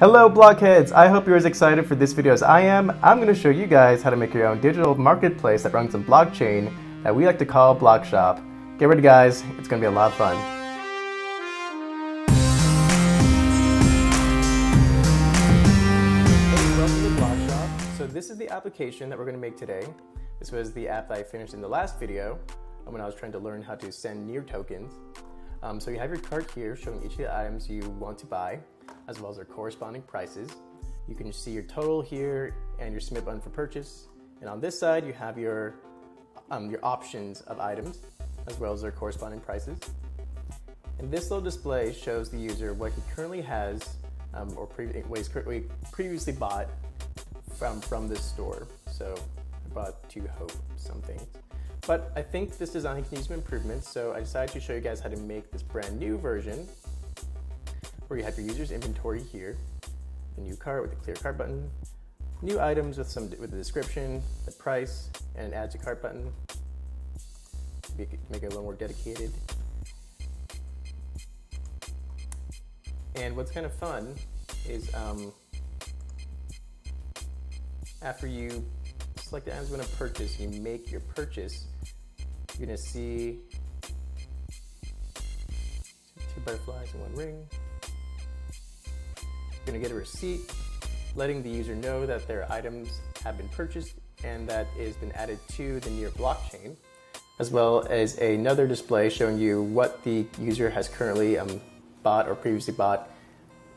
Hello Blockheads! I hope you're as excited for this video as I am. I'm going to show you guys how to make your own digital marketplace that runs on blockchain that we like to call BlockShop. Get ready guys, it's going to be a lot of fun. Hey, welcome to BlockShop. So this is the application that we're going to make today. This was the app that I finished in the last video when I was trying to learn how to send NEAR tokens. So you have your cart here showing each of the items you want to buy, as well as their corresponding prices. You can see your total here and your submit button for purchase. And on this side, you have your options of items, as well as their corresponding prices. And this little display shows the user what he currently has or previously bought from this store. So I bought two Hope something. But I think this design can use some improvements, so I decided to show you guys how to make this brand new version, where you have your user's inventory here, a new cart with a clear cart button, new items with a description, the price, and an add to cart button to make it a little more dedicated. And what's kind of fun is after you select the items you want to purchase, you make your purchase, you're going to see two butterflies and one ring. Going to get a receipt letting the user know that their items have been purchased and that it has been added to the NEAR blockchain, as well as another display showing you what the user has currently bought or previously bought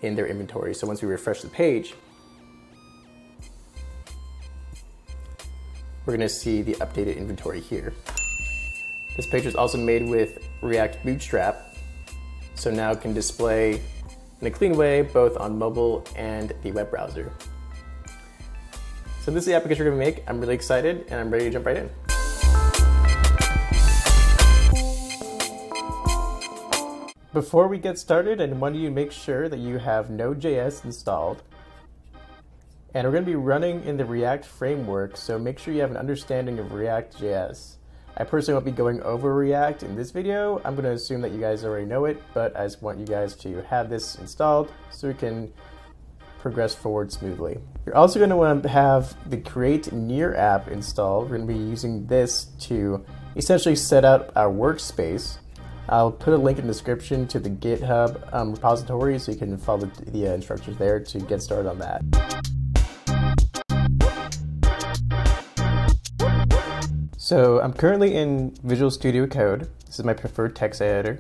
in their inventory. So once we refresh the page, we're going to see the updated inventory here. This page was also made with React Bootstrap, so now it can display in a clean way, both on mobile and the web browser. So this is the application we're gonna make. I'm really excited and I'm ready to jump right in. Before we get started, I want you to make sure that you have Node.js installed. And we're gonna be running in the React framework, so make sure you have an understanding of React.js. I personally won't be going over React in this video. I'm going to assume that you guys already know it, but I just want you guys to have this installed so we can progress forward smoothly. You're also going to want to have the Create NEAR app installed. We're going to be using this to essentially set up our workspace. I'll put a link in the description to the GitHub repository so you can follow the instructions there to get started on that. So I'm currently in Visual Studio Code. This is my preferred text editor.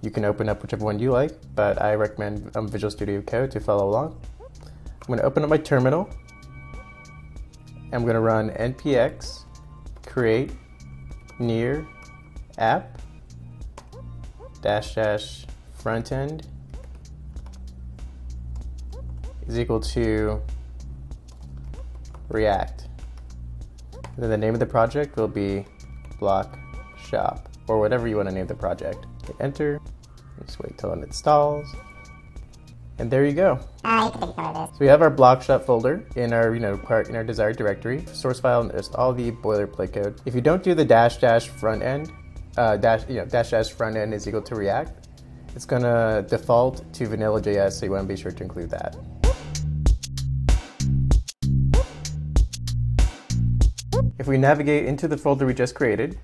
You can open up whichever one you like, but I recommend Visual Studio Code to follow along. I'm going to open up my terminal. I'm going to run npx create near app -- frontend is equal to React. And then the name of the project will be BlockShop, or whatever you want to name the project. Hit enter. Just wait till it installs. And there you go. So we have our BlockShop folder in our, in our desired directory, source file, and there's all the boilerplate code. If you don't do the -- frontend, -- frontend is equal to React, it's gonna default to vanilla JS, so you want to be sure to include that. If we navigate into the folder we just created,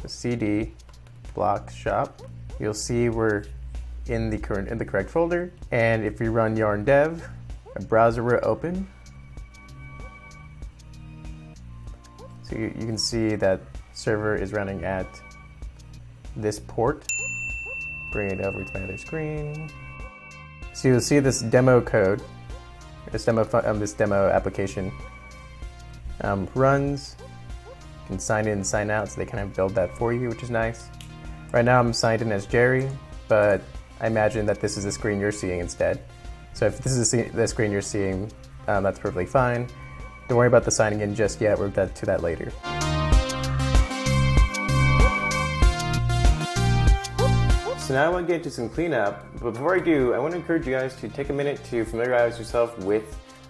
so cd BlockShop, you'll see we're in the correct folder. And if we run yarn dev, a browser will open. So you can see that server is running at this port. Bring it over to my other screen. So you'll see this demo code, this demo application runs. And sign in and sign out, so they kind of build that for you, which is nice. Right now I'm signed in as Jerry, but I imagine that this is the screen you're seeing instead. So if this is the screen you're seeing, that's perfectly fine. Don't worry about the signing in just yet, we'll get to that later. So now I want to get to some cleanup, but before I do, I want to encourage you guys to take a minute to familiarize yourself with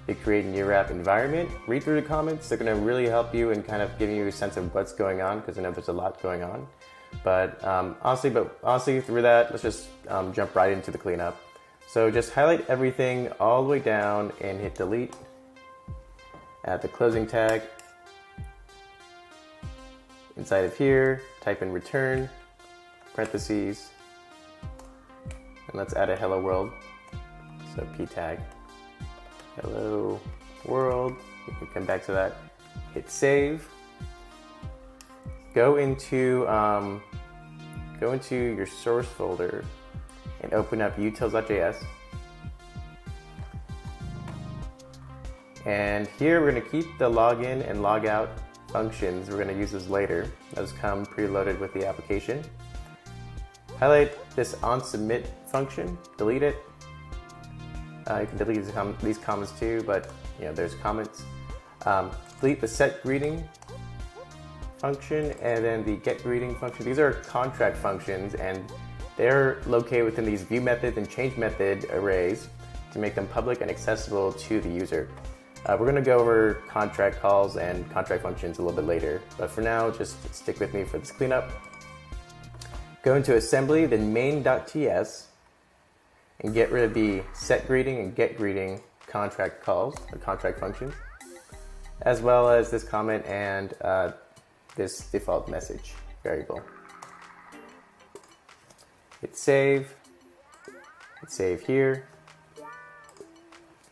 the Create NEAR app environment. Read through the comments. They're going to really help you in kind of giving you a sense of what's going on, because I know there's a lot going on. But honestly, through that, let's just jump right into the cleanup. So just highlight everything all the way down and hit delete. Add the closing tag. Inside of here, type in return, parentheses, and let's add a hello world. So p tag, hello world. You can come back to that. Hit save. Go into your source folder and open up utils.js. And here we're going to keep the login and logout functions. We're going to use those later. Those come preloaded with the application. Highlight this onSubmit function, delete it. You can delete these comments too, but you know there's comments. Delete the setGreeting function and then the getGreeting function. These are contract functions, and they're located within these view method and change method arrays to make them public and accessible to the user. We're going to go over contract calls and contract functions a little bit later, but for now, just stick with me for this cleanup. Go into assembly, then main.ts, and get rid of the setGreeting and getGreeting contract calls or contract functions, as well as this comment and this default message variable. Hit save here,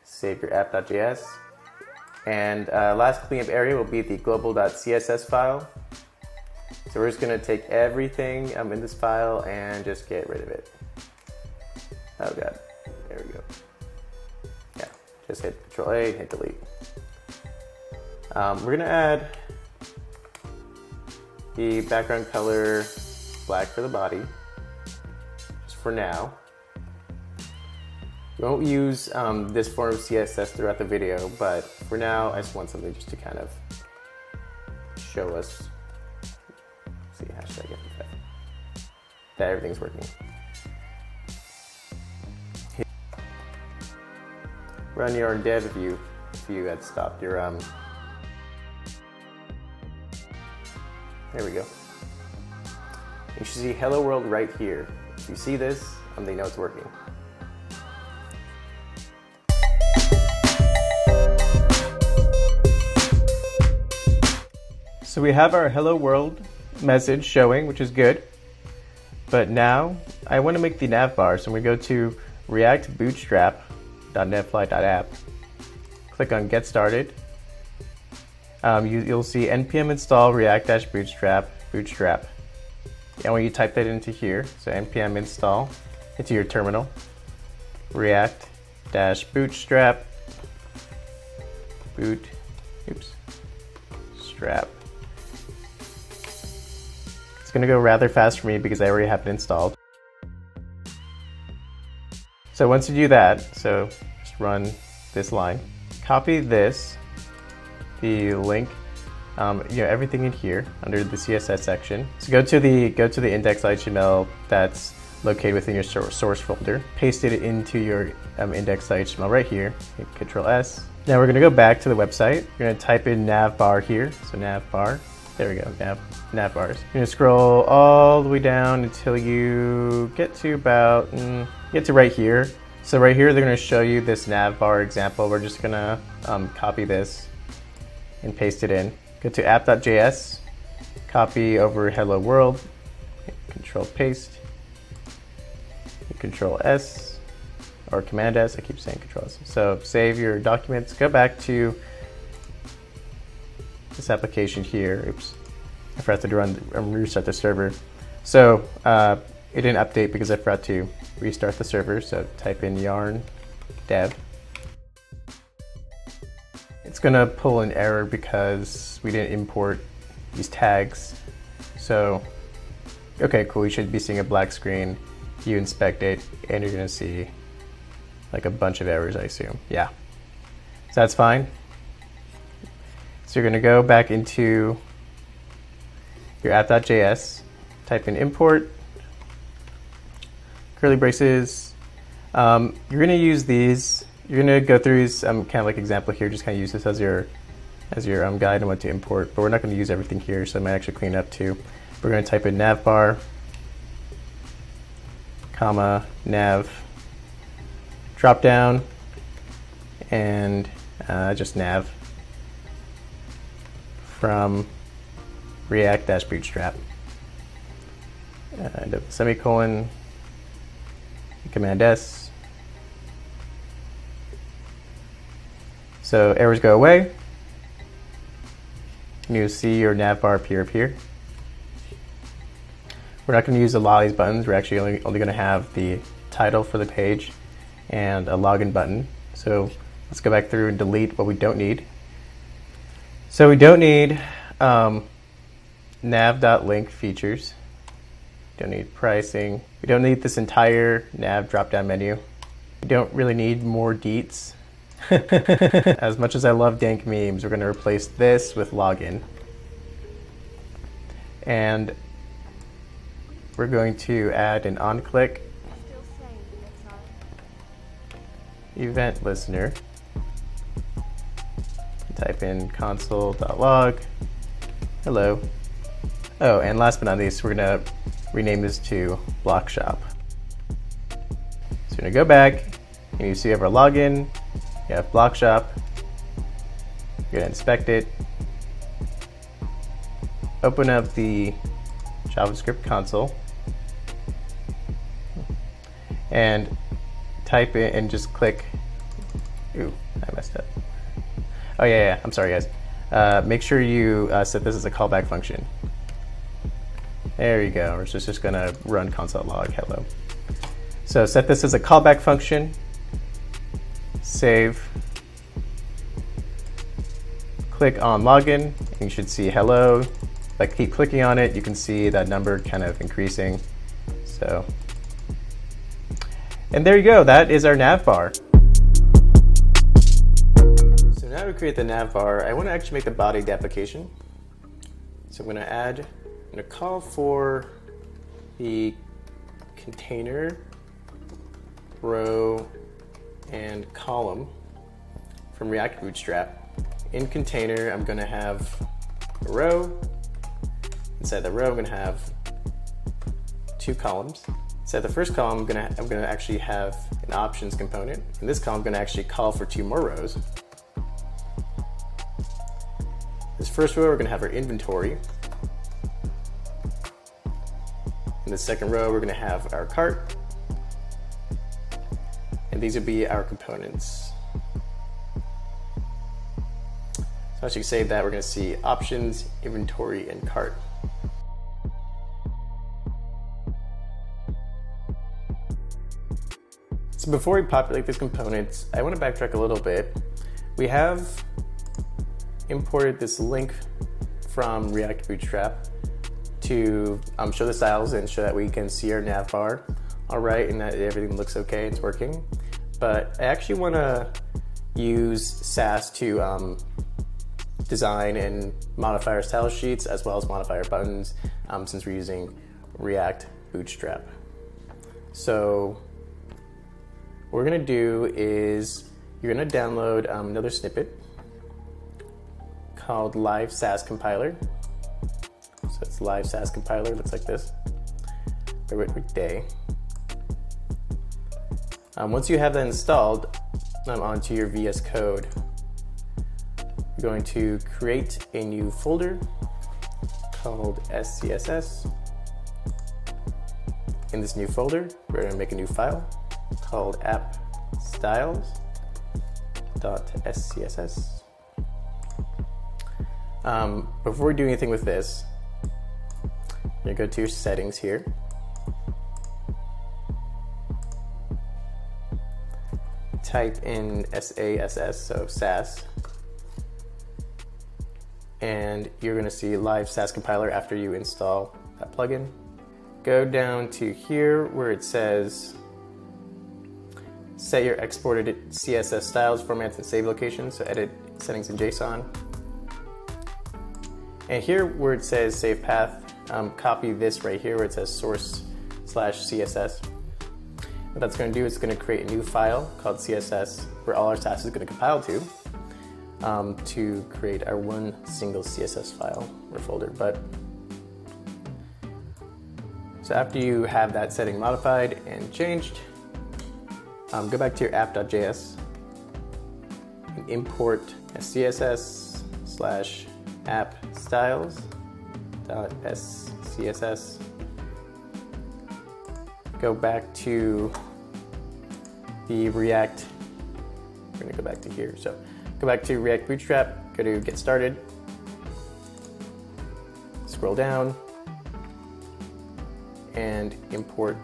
save your app.js, and last cleanup area will be the global.css file. So we're just going to take everything in this file and just get rid of it. Oh god, there we go. Yeah, just hit Control A, hit delete. We're going to add the background color black for the body, just for now. We won't use this form of CSS throughout the video, but for now, I just want something just to kind of show us. Let's see, hashtag FFF. That everything's working. Run your own dev if you had stopped your There we go. You should see hello world right here. If you see this, they know it's working. So we have our hello world message showing, which is good. But now I want to make the nav bar. So we go to React Bootstrap.netfly.app. Click on Get Started. You'll see npm install react-bootstrap. And when you type that into here, so npm install into your terminal, react-bootstrap, strap. It's going to go rather fast for me because I already have it installed. So once you do that, so just run this line, copy this, the link, you know, everything in here under the CSS section. So go to the index.html that's located within your source folder. Paste it into your index.html right here. Hit Control S. Now we're going to go back to the website. You're going to type in navbar here. So navbar. There we go. Navbars. You're going to scroll all the way down until you get to about right here. So right here they're going to show you this navbar example. We're just going to copy this and paste it in. Go to app.js, copy over hello world, Control paste, Control S, or Command S, I keep saying Control S. So save your documents, go back to this application here. Oops, I forgot to restart the server. So it didn't update because I forgot to restart the server, so type in yarn dev. It's gonna pull an error because we didn't import these tags. So, okay, cool, you should be seeing a black screen. You inspect it and you're gonna see like a bunch of errors, I assume. Yeah, so that's fine. So you're gonna go back into your app.js, type in import, curly braces. You're gonna use these. You're gonna go through this kind of like example here. Just kind of use this as your guide on what to import. But we're not gonna use everything here, so I might actually clean up too. We're gonna type in navbar, nav drop down and just nav from React-Bootstrap. Double semicolon, Command S. So errors go away. You see your nav bar appear. We're not going to use the lollies buttons. We're actually only going to have the title for the page and a login button. So let's go back through and delete what we don't need. So we don't need nav.link features. Don't need pricing. We don't need this entire nav drop-down menu. We don't really need more deets. As much as I love dank memes, we're going to replace this with login. And we're going to add an on-click event listener. Type in console.log. Hello. Oh, and last but not least, we're going to rename this to BlockShop. So we're going to go back, and you see you have our login. You have BlockShop. You're going to inspect it. Open up the JavaScript console and type in and just click. Ooh, I messed up. Oh yeah, I'm sorry guys. Make sure you set this as a callback function. There you go. It's just gonna run console log hello. So set this as a callback function. Save. Click on login, and you should see hello. Like keep clicking on it, you can see that number kind of increasing. So, and there you go. That is our nav bar. So now to create the nav bar, I want to actually make the body of the application. So I'm going to call for the container, row, and column from React Bootstrap. In container, I'm going to have a row. Inside the row, I'm going to have two columns. Inside the first column, I'm going to actually have an options component. In this column, I'm going to actually call for two more rows. This first row, we're going to have our inventory. In the second row, we're going to have our cart. And these will be our components. So once you save that, we're going to see options, inventory, and cart. So before we populate these components, I want to backtrack a little bit. We have imported this link from React Bootstrap to show the styles and show that we can see our nav bar, all right, and that everything looks okay, it's working. But I actually want to use Sass to design and modify our style sheets as well as modify our buttons since we're using React Bootstrap. So what we're going to do is you're going to download another snippet called Live Sass Compiler. So it's Live Sass Compiler, looks like this. Once you have that installed onto your VS Code, you're going to create a new folder called SCSS. In this new folder, we're going to make a new file called app_styles.scss. Before we do anything with this, you're going to go to your settings here. Type in SASS, so Sass, and you're going to see Live Sass Compiler after you install that plugin. Go down to here where it says set your exported CSS styles, formats, and save locations. So edit settings in JSON. And here where it says save path, copy this right here where it says source/CSS. What that's going to do is going to create a new file called CSS where all our Sass is going to compile to create our one single CSS file or folder. So after you have that setting modified and changed, Go back to your app.js and import css/app-styles.scss. Go back to the React. We're gonna go back to here. So go back to React Bootstrap, go to Get Started, scroll down, and import,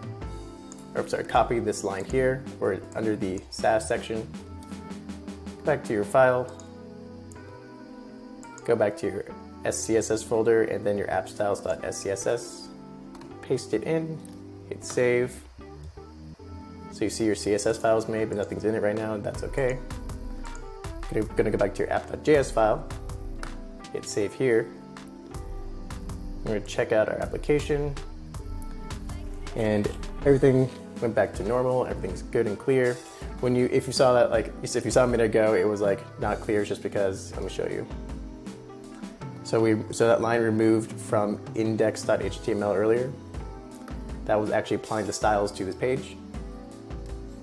or I'm sorry, copy this line here, or under the Sass section. Go back to your file, go back to your SCSS folder, and then your appstyles.scss. Paste it in, hit save. So you see your CSS files made, but nothing's in it right now, and that's okay. You're gonna go back to your app.js file, hit save here. We're gonna check out our application, and everything went back to normal. Everything's good and clear. When you, if you saw that, like if you saw a minute ago, it was like not clear. It's just because, let me show you. So that line removed from index.html earlier. That was actually applying the styles to this page.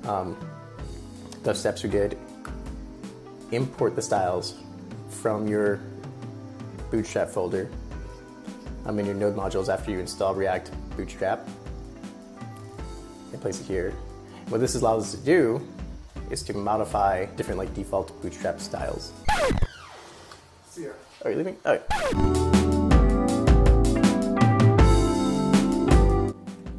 The steps we did: import the styles from your Bootstrap folder in your node modules after you install React Bootstrap, and place it here. What this allows us to do is to modify different like default Bootstrap styles. See ya. Are you leaving? All right.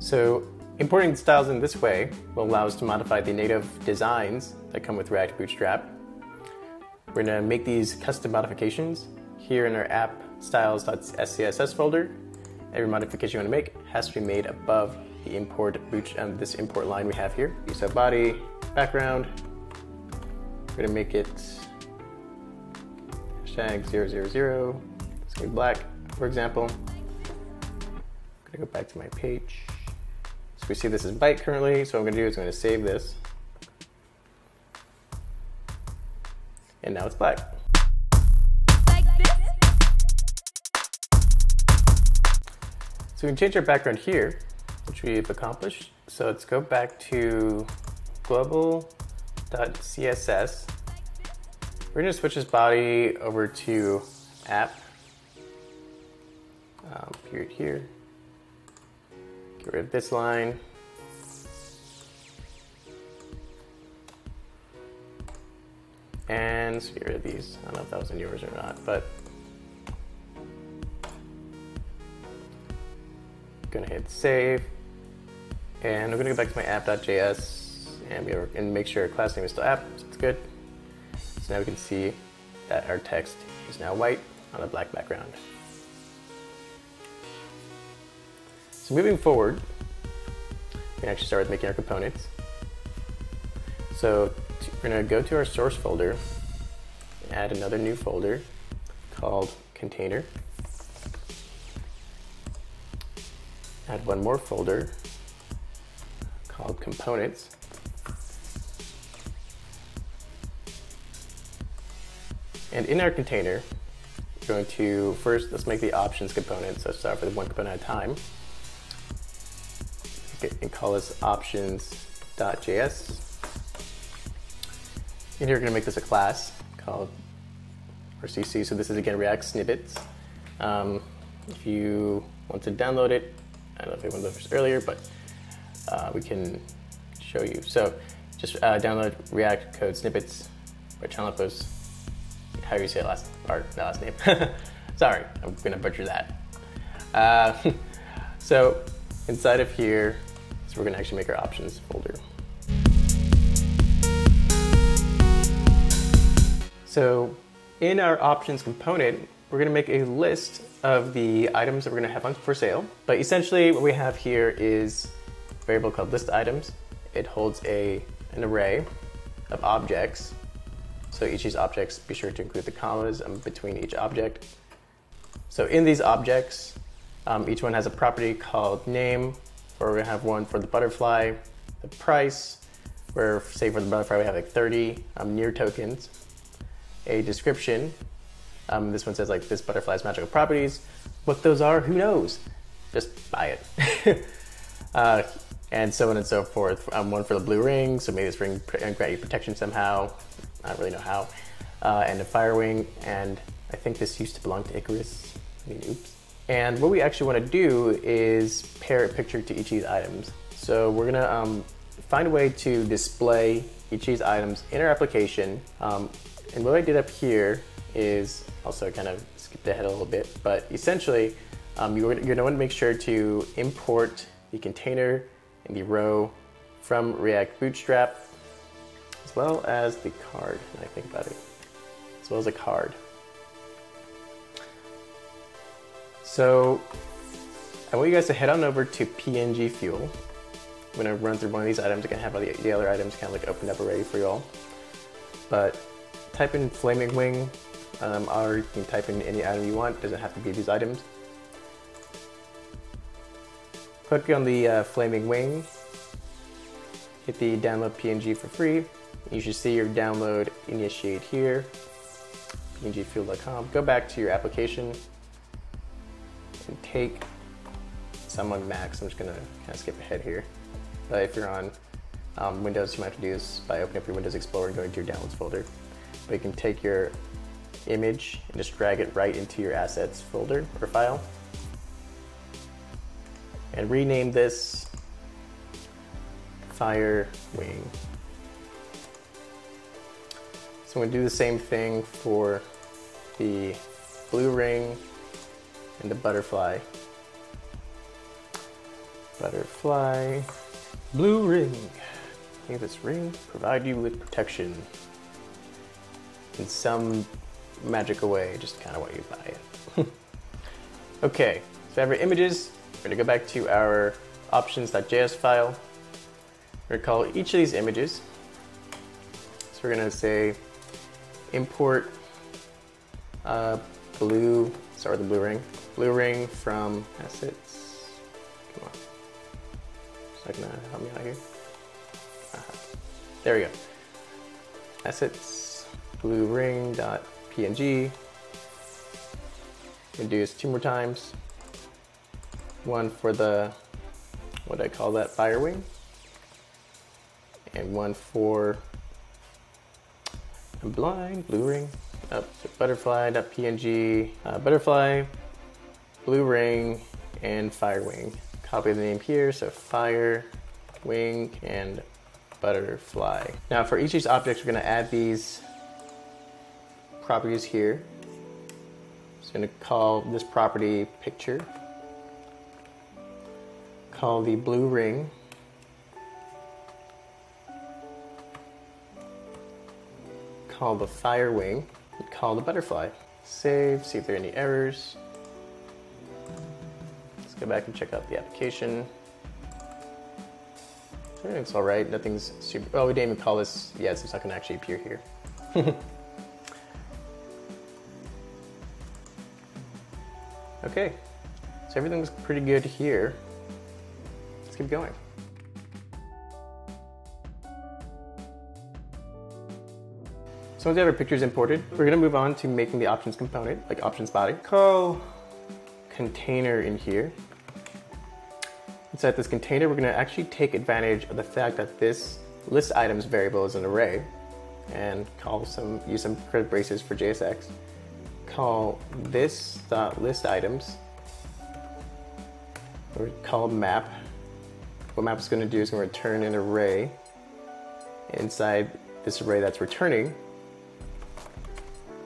So importing the styles in this way will allow us to modify the native designs that come with React Bootstrap. We're gonna make these custom modifications here in our app.styles.scss folder. Every modification you wanna make has to be made above the import this import line we have here. So body, background, we're gonna make it #000, it's gonna be black, for example. I'm gonna go back to my page. So we see this is byte currently, so what I'm gonna do is I'm gonna save this. And now it's black. Like this. So we can change our background here, which we've accomplished. So let's go back to global.css. We're gonna switch this body over to app, period here. Get rid of this line. And let's get rid of these. I don't know if that was in yours or not, but I'm gonna hit save. And I'm gonna go back to my app.js and make sure our class name is still app, so it's good. So now we can see that our text is now white on a black background. So moving forward, we can actually start with making our components. So we're going to go to our source folder, add another new folder called container, add one more folder called components, and in our container we're going to first, let's make the options component, so start with one component at a time, and call this options.js. And here we're going to make this a class called RCC. So this is again React snippets. If you want to download it, I don't know if anyone looked this earlier, but we can show you. So just download React code snippets by Chanlapos. How do you say it last or not last name? Sorry, I'm going to butcher that. So inside of here, so we're going to actually make our options folder. So in our options component, we're gonna make a list of the items that we're gonna have on for sale. But essentially what we have here is a variable called list items. It holds an array of objects. So each of these objects, be sure to include the commas between each object. So in these objects, each one has a property called name, where we're gonna have one for the butterfly, the price, where say for the butterfly we have like 30 NEAR tokens, a description. This one says like this butterfly's magical properties. What those are, who knows? Just buy it. and so on and so forth. One for the blue ring, so maybe this ring grant you protection somehow. I don't really know how. And a fire wing, and I think this used to belong to Icarus. I mean, oops. And what we actually want to do is pair a picture to each of these items. So we're gonna find a way to display each of these items in our application. And what I did up here is also kind of skipped ahead a little bit, but essentially you're going to want to make sure to import the container and the row from React Bootstrap, as well as the card, I think about it, as well as a card. So I want you guys to head on over to PNG Fuel. I'm going to run through one of these items. I'm going to have all the other items kind of like opened up already for you all. But type in flaming wing, or you can type in any item you want. It doesn't have to be these items. Click on the flaming wing, hit the download PNG for free. You should see your download initiate here, pngfuel.com. Go back to your application and take some on Macs. I'm just gonna kind of skip ahead here. But if you're on Windows, you might have to do this by opening up your Windows Explorer and going to your downloads folder. But you can take your image and just drag it right into your assets folder or file. And rename this Fire Wing. So I'm gonna do the same thing for the blue ring and the butterfly. Butterfly, blue ring. May this ring provide you with protection in some magical way, just kind of what you buy it. Okay, so every images. We're going to go back to our options.js file. We're going to call each of these images. So we're going to say import blue, sorry, the blue ring from assets. Come on. It's not going to help me out here. Uh-huh. There we go. Assets, blue ring.png. We're going to do this 2 more times. One for the, what do I call that, fire wing? And one for, I'm blind, blue ring, up to butterfly.png, butterfly, blue ring, and fire wing. Copy the name here, so fire wing and butterfly. Now for each of these objects, we're gonna add these properties here. Just gonna call this property picture. Call the blue ring . Call the fire wing and call the butterfly . Save see if there are any errors . Let's go back and check out the application . Everything's all right . Nothing's super . Well we didn't even call this . Yes so it's not going to actually appear here. Okay so everything looks pretty good here . Let's keep going. So once we have our pictures imported, we're gonna move on to making the options component, like options body. Call container in here. Inside this container, we're gonna actually take advantage of the fact that this list items variable is an array and call some, use some curly braces for JSX. Call this list items, or call map. What map is going to do is going to return an array. Inside this array that's returning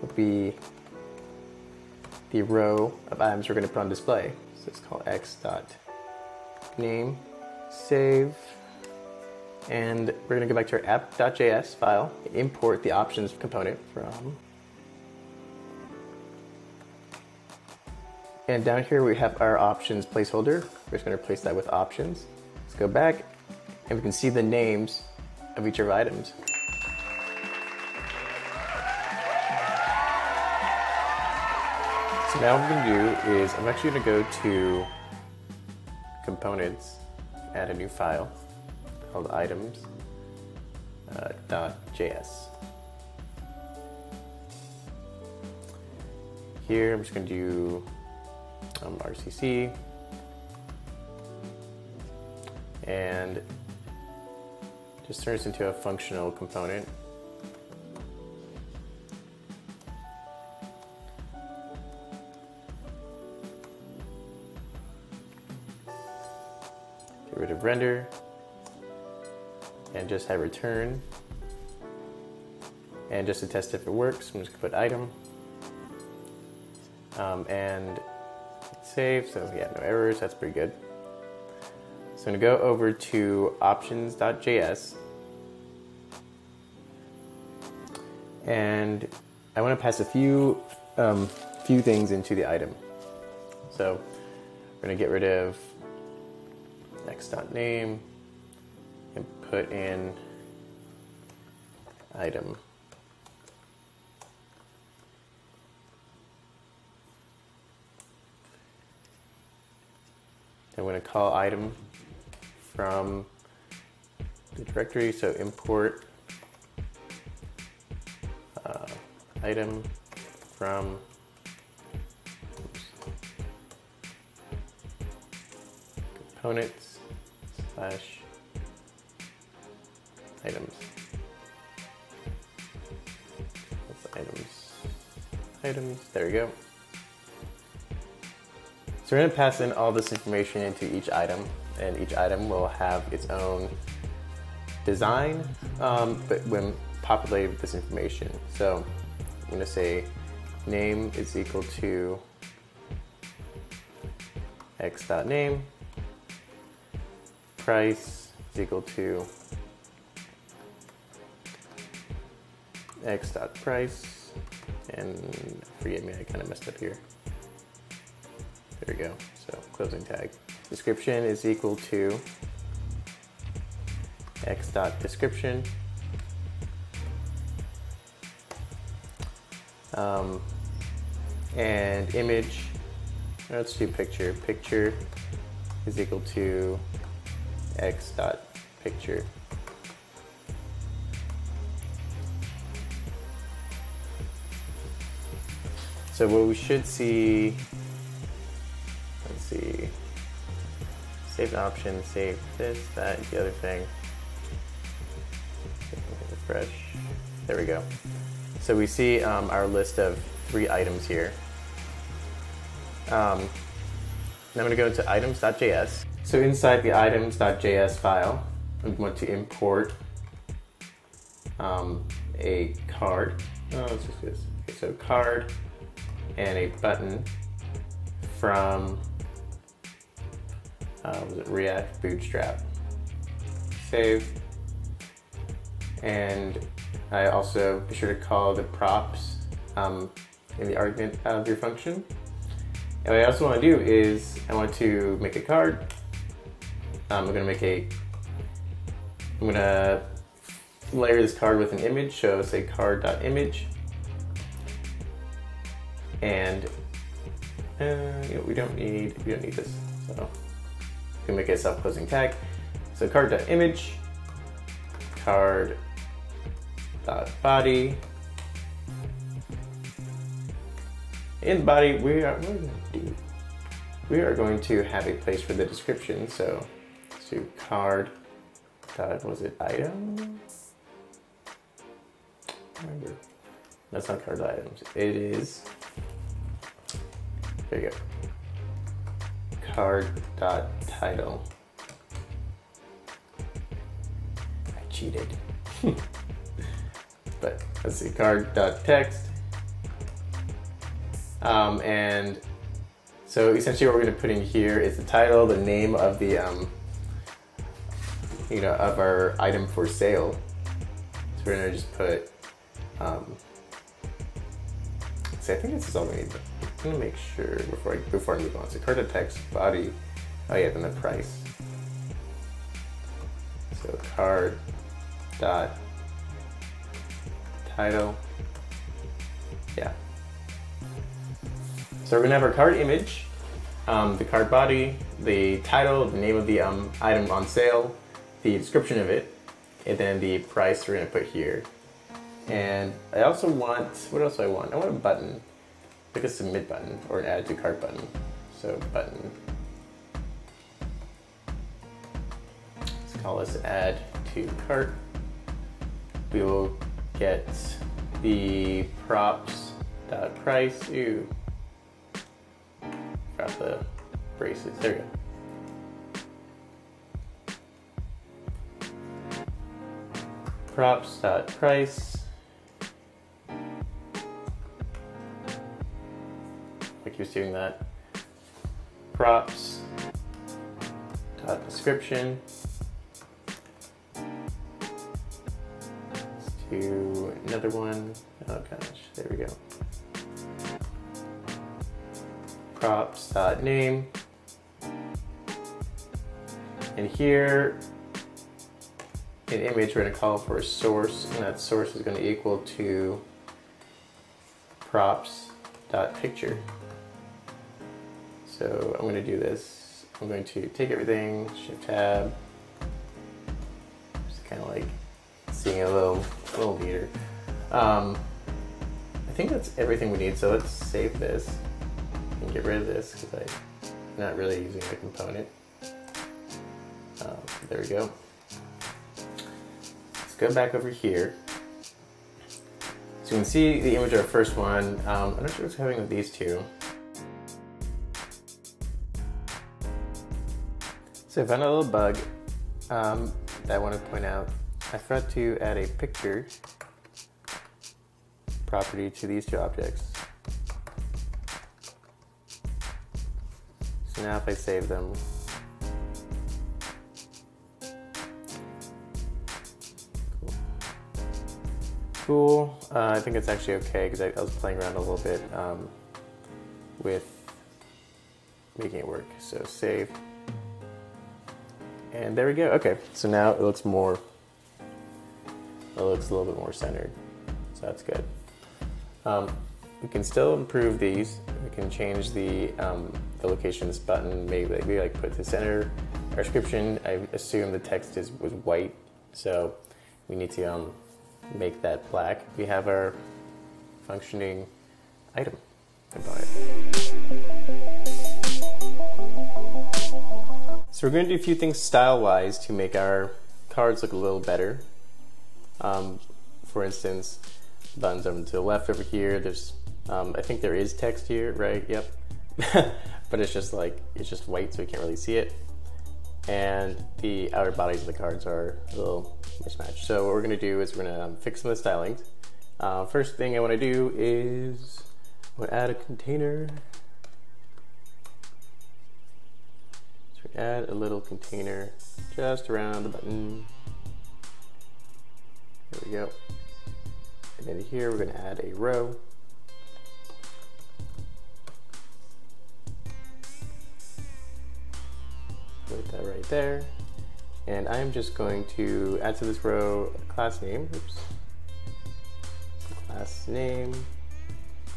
will be the row of items we're going to put on display. So let's call x.name, save, and we're going to go back to our app.js file and import the options component from. And down here we have our options placeholder. We're just going to replace that with options. Let's go back and we can see the names of each of our items. So now what I'm going to do is I'm actually going to go to components, add a new file called items.js. Here I'm just going to do RCC. and just turns into a functional component. Get rid of render and just have return. And just to test if it works, I'm just gonna put item. And save, so yeah, no errors, that's pretty good. So I'm gonna go over to options.js. And I wanna pass a few, few things into the item. So we're gonna get rid of next.name and put in item. I'm going to call item from the directory, so import item from components / items. That's items, items, there we go. So we're going to pass in all this information into each item, and each item will have its own design, but when populated with this information. So I'm going to say name is equal to x.name, price is equal to x.price, and forgive me, I kind of messed up here. There we go, so closing tag. Description is equal to x.description. And image, let's do picture. Picture is equal to x.picture. So what we should see, see, save the option, save this, that, the other thing. Refresh. There we go. So we see our list of 3 items here. Now I'm going to go into items.js. So inside the items.js file, I want to import a card. Oh, let's just do this. Okay, so card and a button from. Was it React Bootstrap? Save. And I also be sure to call the props in the argument of your function. And what I also want to do is I want to make a card. I'm gonna layer this card with an image. So say card.image. And you know, we don't need this. So. We can make a self-closing tag. So card.image, card.body. In body, we are going to have a place for the description. So let's do card. What was it, item? That's not card items. It is. There you go. Card.title. I cheated. But let's see, card.text. And so essentially what we're gonna put in here is the title, the name of the of our item for sale. So we're gonna just put so I think this is all we need. I'm gonna make sure before I move on. So card.text, body, oh yeah, then the price. So card.title. Yeah. So we're gonna have our card image, the card body, the title, the name of the item on sale, the description of it, and then the price we're gonna put here. And I also want, what else do I want? I want a button. Like a submit button or an add to cart button. So button. call this add to cart. We will get the props.price. Ooh, forgot the braces, there we go. Props.price. Like you're doing that. Props.description. Let's do another one. Oh gosh, there we go. Props.name. And here, in image, we're going to call for a source, and that source is going to equal to props.picture. So I'm going to do this. I'm going to take everything, Shift-Tab, just kind of like seeing a little meter. I think that's everything we need, so let's save this and get rid of this because I'm not really using the component. There we go. Go back over here. So you can see the image of our first one. I'm not sure what's happening with these two. So I found a little bug that I want to point out. I forgot to add a picture property to these two objects. So now if I save them, cool. I think it's actually okay because I was playing around a little bit with making it work. So save. And there we go. Okay, so now it looks more, it looks a little bit more centered. So that's good. We can still improve these. We can change the location of this button. Maybe like put the center. Our description, I assume the text was white. So we need to make that black. We have our functioning item. Goodbye. So we're going to do a few things style-wise to make our cards look a little better. For instance, buttons over to the left over here. There's, I think there is text here, right? Yep. But it's just like, it's just white, so we can't really see it. And the outer bodies of the cards are a little mismatched. So what we're going to do is we're going to fix some of the stylings. First thing I want to do is we'll add a container. So we add a little container just around the button. There we go. And then here we're going to add a row. Put that right there. And I'm just going to add to this row a class name. Oops. Class name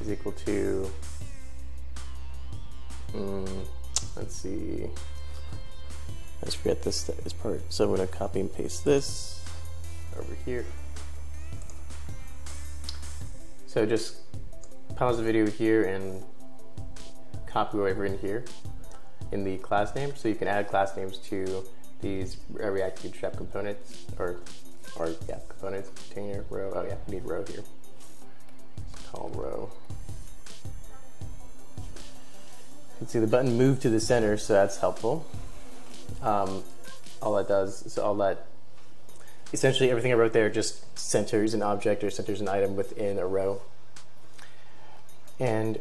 is equal to, let's see. Let's forget this part. So I'm going to copy and paste this over here. So just pause the video here and copy whatever in here in the class name. So you can add class names to these React Bootstrap components, or yeah, components, container, row. Oh yeah, we need row here. Let's call row. You can see the button moved to the center, so that's helpful. All that does, so all that, essentially everything I wrote there just centers an object or centers an item within a row. And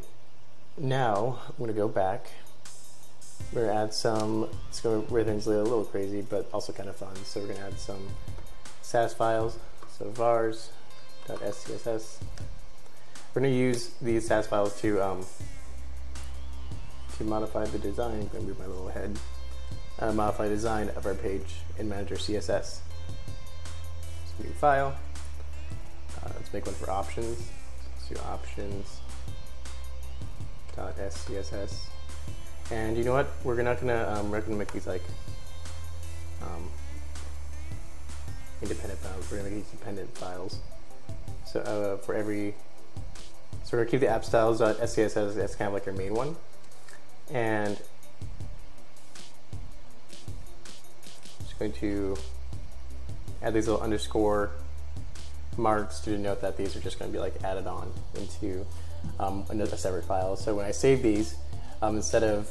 now I'm gonna go back. We're gonna add some, let's go where things are a little crazy, but also kind of fun. So we're gonna add some Sass files. So vars.scss. We're gonna use these Sass files to modify the design. I'm gonna move my little head. Modify design of our page in manager CSS. So new file. Let's make one for options. Let's do options.scss. And you know what? We're not gonna make these like independent files. We're gonna make these dependent files. So for every, so we're gonna keep the app styles.scss as kind of like our main one, and I'm just going to add these little underscore marks to denote that these are just going to be like added on into another separate file. So when I save these, instead of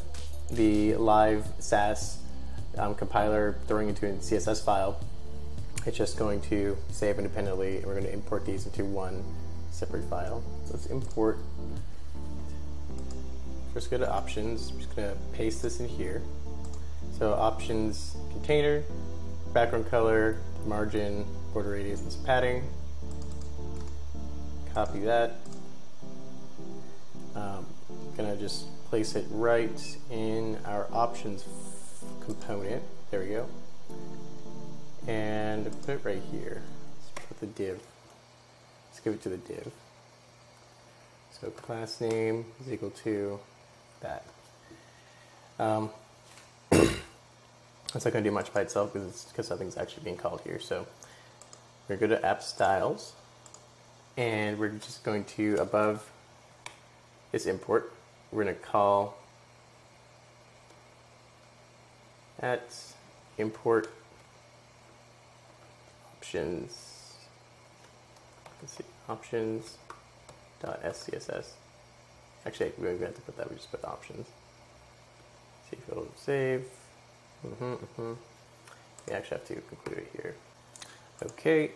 the live Sass compiler throwing into a CSS file, it's just going to save independently, and we're going to import these into one separate file. So let's import. First, go to options. I'm just going to paste this in here. So options, container, background color, margin, border radius, and padding. Copy that. Gonna just place it right in our options component. There we go. And put it right here. Let's put the div. Let's give it to the div. So class name is equal to that. It's not going to do much by itself because nothing's actually being called here. So we're going to app styles, and we're just going to, above this import, we're going to call at import options. Let's see, options.scss. Actually, we don't have to put that. We just put options. Let's see if it'll save. We actually have to conclude it here. Okay.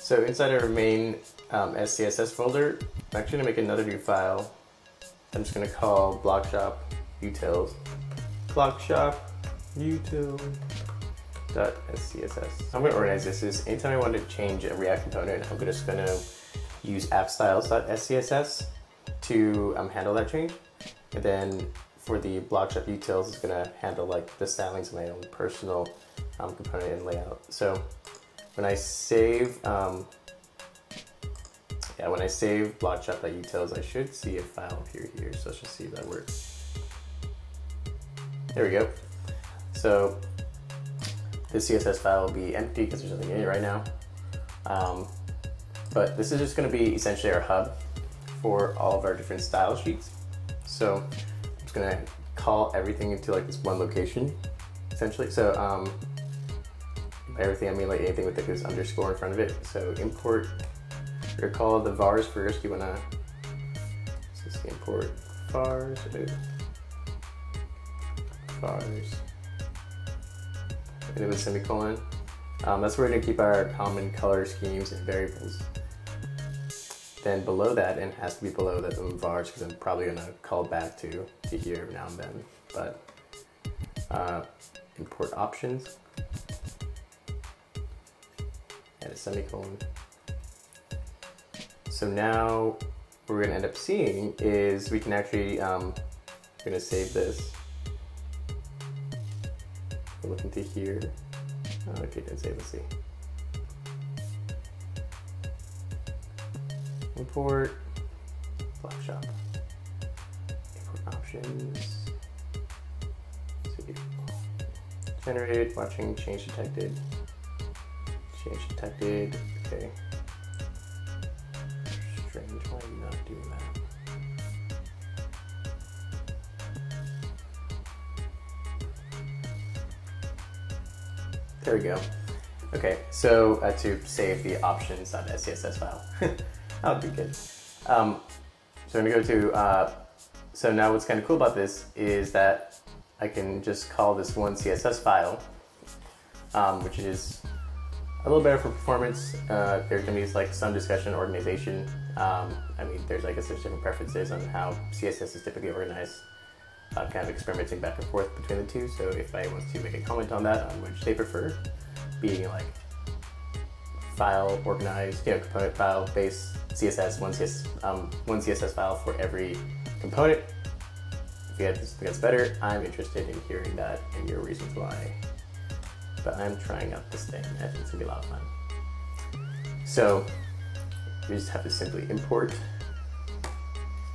So inside our main SCSS folder, I'm actually going to make another new file. I'm just going to call BlockShop utils. BlockShop util.scss. I'm going to organize this as anytime I want to change a React component, I'm just going to use appstyles.scss to handle that change. And then for the BlockShop utils, it's going to handle like the stylings of my own personal component and layout. So when I save, when I save BlockShop.utils, I should see a file appear here. So let's just see if that works. There we go. So this CSS file will be empty because there's nothing in it right now. But this is just going to be essentially our hub for all of our different style sheets. So I'm just gonna call everything into like this one location, essentially. So by everything I mean like anything with like this underscore in front of it. So import, or call the vars first. You wanna just import vars, and it was semicolon. That's where we're gonna keep our common color schemes and variables. Then below that, and it has to be below that vars, because I'm probably gonna call back to here now and then. But import options and a semicolon. So now what we're gonna end up seeing is we can actually we're gonna save this. We're looking to here. Oh, okay, didn't save. Let's see. Import BlockShop, import options, generate, watching, change detected, okay. Strange, why are you not doing that? There we go. Okay, so to save the options.scss file. That would be good. So I'm gonna go to, so now what's kind of cool about this is that I can just call this one CSS file, which is a little better for performance. There's gonna be like some discussion on organization. I mean, I guess there's different preferences on how CSS is typically organized. I'm kind of experimenting back and forth between the two. So if I want to make a comment on that, on which they prefer, being like file organized, you know, component file based CSS, one CSS file for every component. If you guys think that's better, I'm interested in hearing that and your reasons why. But I'm trying out this thing. I think it's gonna be a lot of fun. So we just have to simply import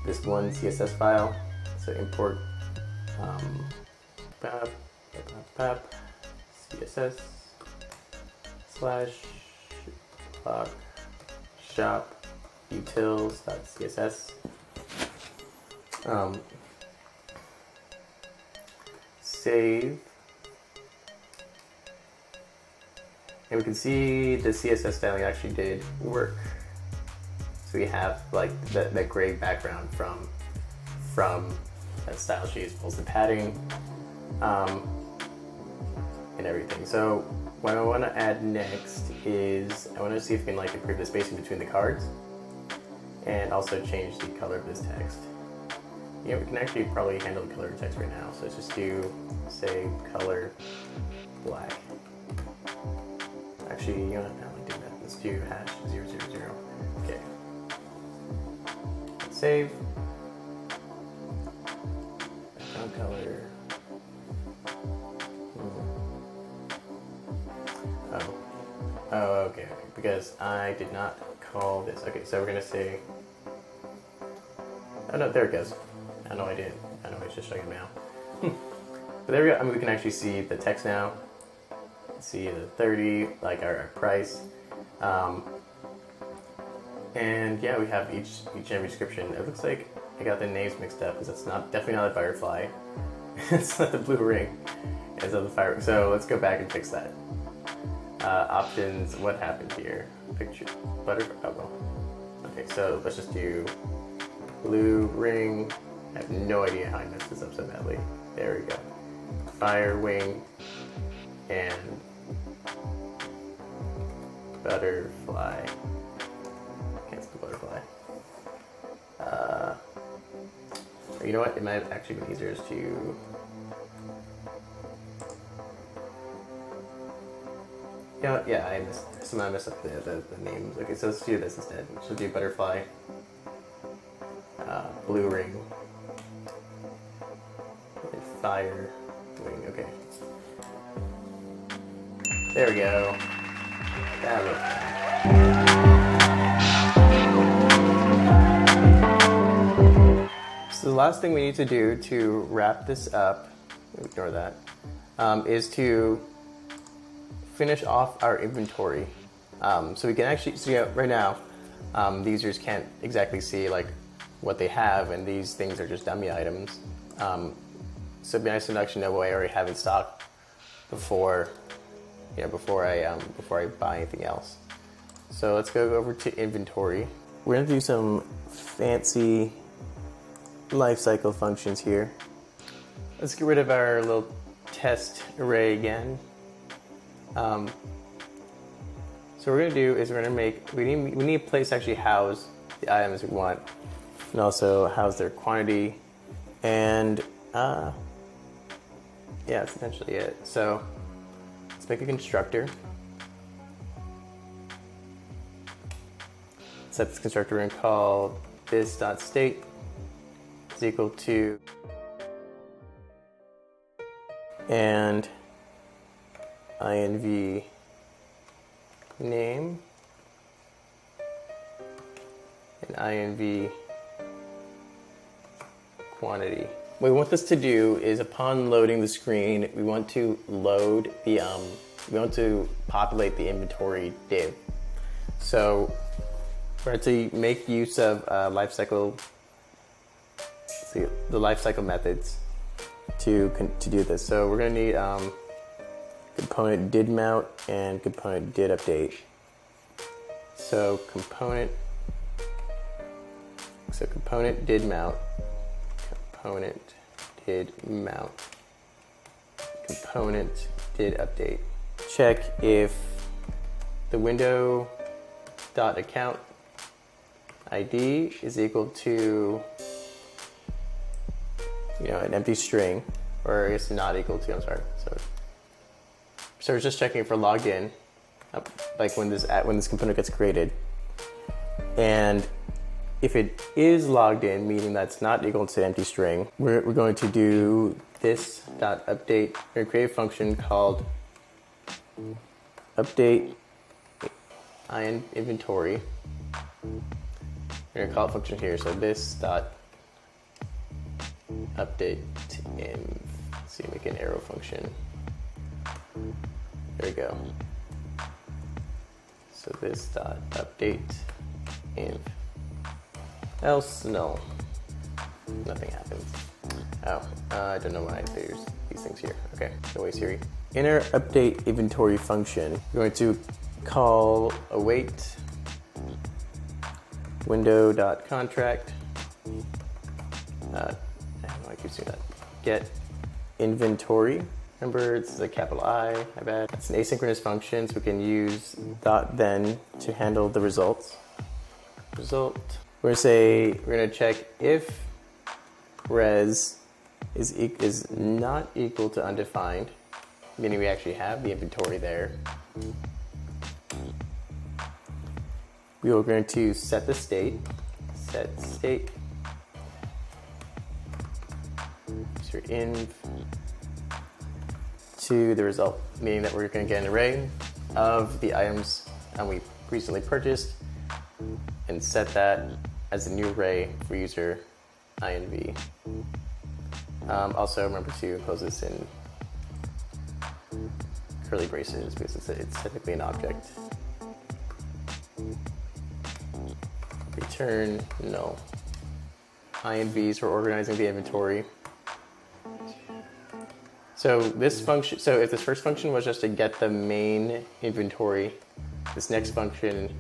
this one CSS file. So import CSS / BlockShop utils.css. Save, and we can see the CSS styling actually did work. So we have like the gray background from that style she used, pulls the padding and everything. So what I want to add next is I want to see if we can like improve the spacing between the cards and also change the color of this text. Yeah, we can actually probably handle the color of text right now. So let's just do, say, color black. Actually, you don't have to do that. Let's do #000. Okay. Save. Background color. Oh. Oh, okay. Because I did not call this. Okay, so we're gonna say. Oh no, there it goes. I know I didn't. I know I was just showing it now. But there we go. I mean, we can actually see the text now. See the 30, like our price, and yeah, we have each and every description. It looks like I got the names mixed up because it's not definitely not a firefly. It's not the blue ring. It's not the firework. So let's go back and fix that. Options. What happened here? Picture butterfly. Oh well. Okay, so let's just do. Blue ring. I have no idea how I messed this up so badly. There we go. Fire wing and butterfly. Can't spell butterfly. You know what? It might have actually been easier to. You know what? Yeah, I messed up the names. Okay, so let's do this instead. Let's do butterfly. Blue ring, and fire wing, okay. There we go. That looks good. So the last thing we need to do to wrap this up, ignore that, is to finish off our inventory. So we can actually, see right now, the users can't exactly see like what they have, and these things are just dummy items. So it'd be nice to actually know what I already have in stock before, you know, before I buy anything else. So let's go over to inventory. We're gonna do some fancy lifecycle functions here. Let's get rid of our little test array again. So what we're gonna do is we're gonna make, we need a place to actually house the items we want, and also how's their quantity, and yeah, that's essentially it. So let's make a constructor. Set this constructor and call this.state is equal to, and inv name and inv quantity. What we want this to do is, upon loading the screen, we want to load the we want to populate the inventory div. So we're going to make use of lifecycle. See the lifecycle methods to do this. So we're going to need component did mount and component did update. So component did mount. Component did update. Check if the window dot account ID is equal to, you know, an empty string, or it's not equal to. I'm sorry. So it's just checking for logged in, like when this component gets created, and. If it is logged in, meaning that's not equal to empty string, we're going to do this.update. We're going to create a function called update inventory. We're going to call it function here. So this.update inv. Let's see, make an arrow function. There we go. So this.update inv. Else, no, nothing happens. Oh, I don't know why there's these things here. Okay, no way, Siri. In our update inventory function, we're going to call await window.contract. I don't know why I keep saying that. Get inventory. Remember, this is a capital I, my bad. It's an asynchronous function, so we can use dot then to handle the results. Result. We're gonna say, we're gonna check if res is not equal to undefined, meaning we actually have the inventory there. We are going to set the state, set state, so inv to the result, meaning that we're gonna get an array of the items that we recently purchased and set that as a new array for user inv. Also remember to close this in curly braces because it's technically an object. Return null. INVs for organizing the inventory. So this function, so if this first function was just to get the main inventory, this next function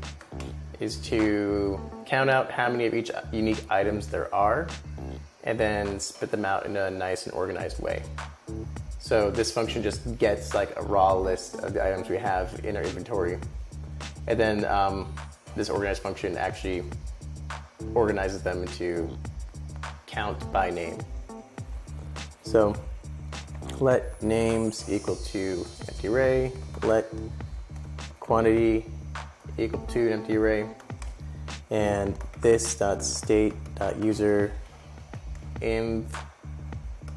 is to count out how many of each unique items there are, and then spit them out in a nice and organized way. So this function just gets like a raw list of the items we have in our inventory. And then this organized function actually organizes them into count by name. So let names equal to empty array, let quantity equal to an empty array, and this.state.user inv,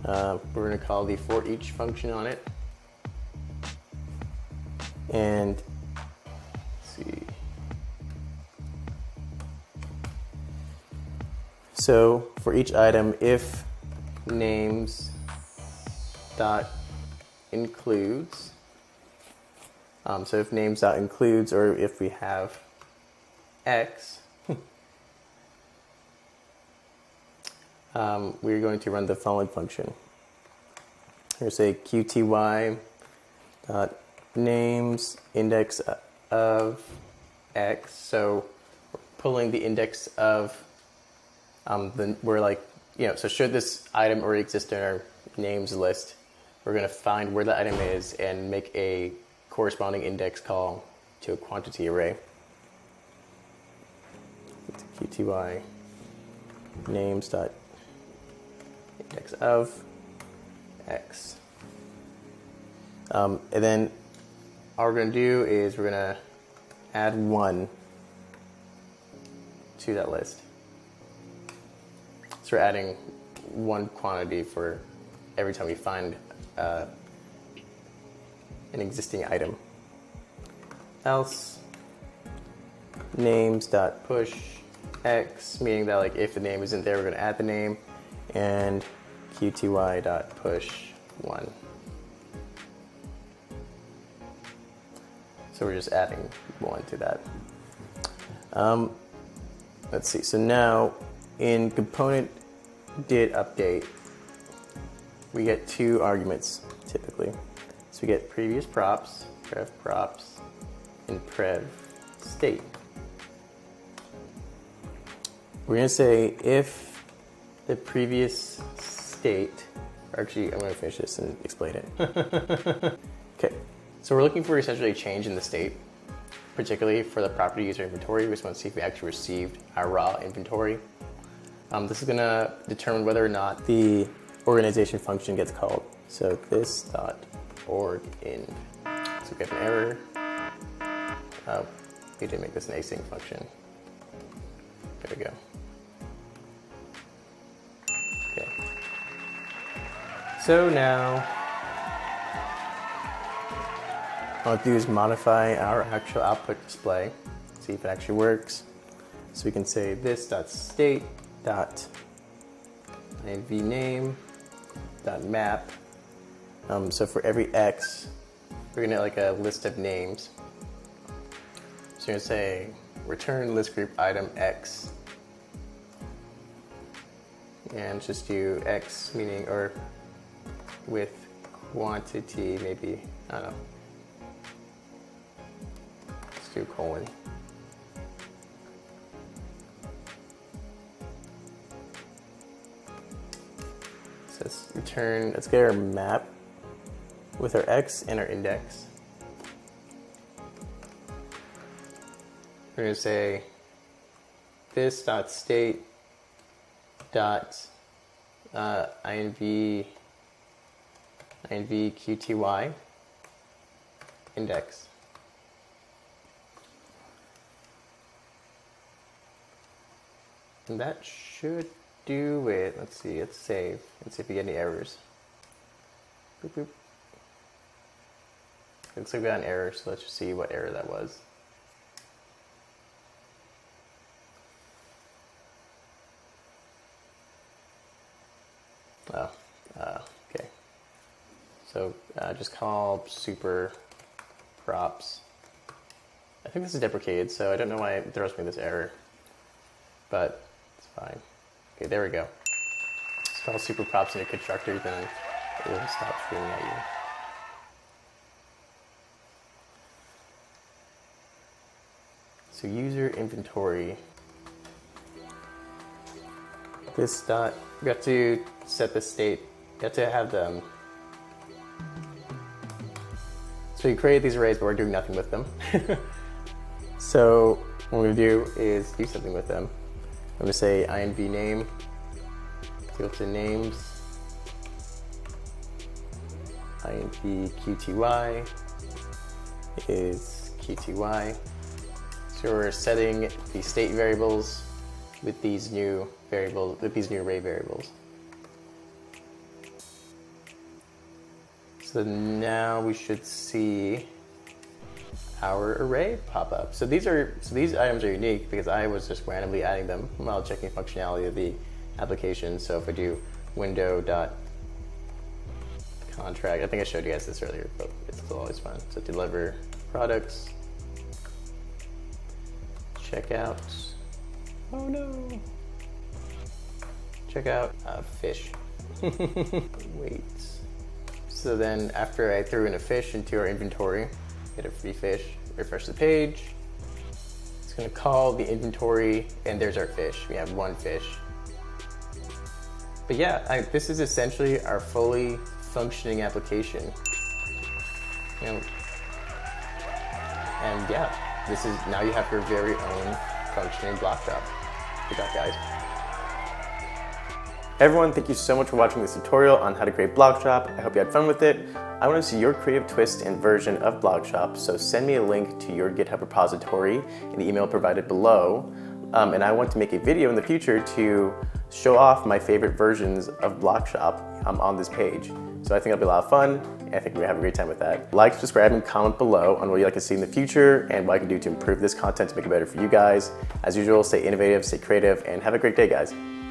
we're gonna call the for each function on it, and let's see. So for each item, if names dot includes, so if names dot includes, or if we have X, we're going to run the following function. We're going to say qty dot names index of X. So we're pulling the index of we're like, you know, so should this item already exist in our names list, we're going to find where the item is and make a corresponding index call to a quantity array. Qty names dot index of X. And then all we're going to do is we're going to add 1 to that list. So we're adding 1 quantity for every time we find an existing item. Else names.push X, meaning that like if the name isn't there, we're gonna add the name, and qty.push1. So we're just adding 1 to that. Let's see, so now in component did update, we get 2 arguments typically. So we get previous props, prev props, and prev state. We're gonna say if the previous state, actually I'm gonna finish this and explain it. Okay, so we're looking for essentially a change in the state, particularly for the property user inventory. We just wanna see if we actually received our raw inventory. This is gonna determine whether or not the organization function gets called. So this dot org in. So we get an error. Oh, we did make this an async function. There we go. Okay. So now, all I have to do is modify our actual output display, see if it actually works. So we can say this.state.invName.map. So for every X, we're gonna get like a list of names. So you're gonna say return list group item X. and just do X, meaning or with quantity, maybe, I don't know. Let's do colon. So let's return, let's get our map with our X and our index. We're going to say this.state invqty index. And that should do it. Let's see, let's save and see if we get any errors. Boop, boop. Looks like we got an error, so let's just see what error that was. Oh, okay. So just call super props. I think this is deprecated, so I don't know why it throws me this error, but it's fine. Okay, there we go. Just call super props in a constructor, then it will stop screaming at you. So user inventory. This dot, we have to set the state, we have to have them. So you create these arrays, but we're doing nothing with them. So what we do is do something with them. I'm gonna say inv name, go to names, inv qty is qty. So we're setting the state variables with these new variables, with these new array variables. So now we should see our array pop up. So these are, so these items are unique because I was just randomly adding them while checking functionality of the application. So if I do window.contract, I think I showed you guys this earlier, but it's still always fun. So deliver products, checkout. Oh no! Check out fish. Wait. So then after I threw in a fish into our inventory, get a free fish, refresh the page. It's gonna call the inventory and there's our fish. We have one fish. But yeah, this is essentially our fully functioning application. And yeah, this is, now you have your very own functioning BlockShop. Good job, guys. Everyone, thank you so much for watching this tutorial on how to create BlockShop. I hope you had fun with it. I want to see your creative twist and version of BlockShop, so send me a link to your GitHub repository in the email provided below. And I want to make a video in the future to show off my favorite versions of BlockShop on this page. So I think it'll be a lot of fun, and I think we're gonna have a great time with that. Like, subscribe, and comment below on what you'd like to see in the future and what I can do to improve this content to make it better for you guys. As usual, stay innovative, stay creative, and have a great day, guys.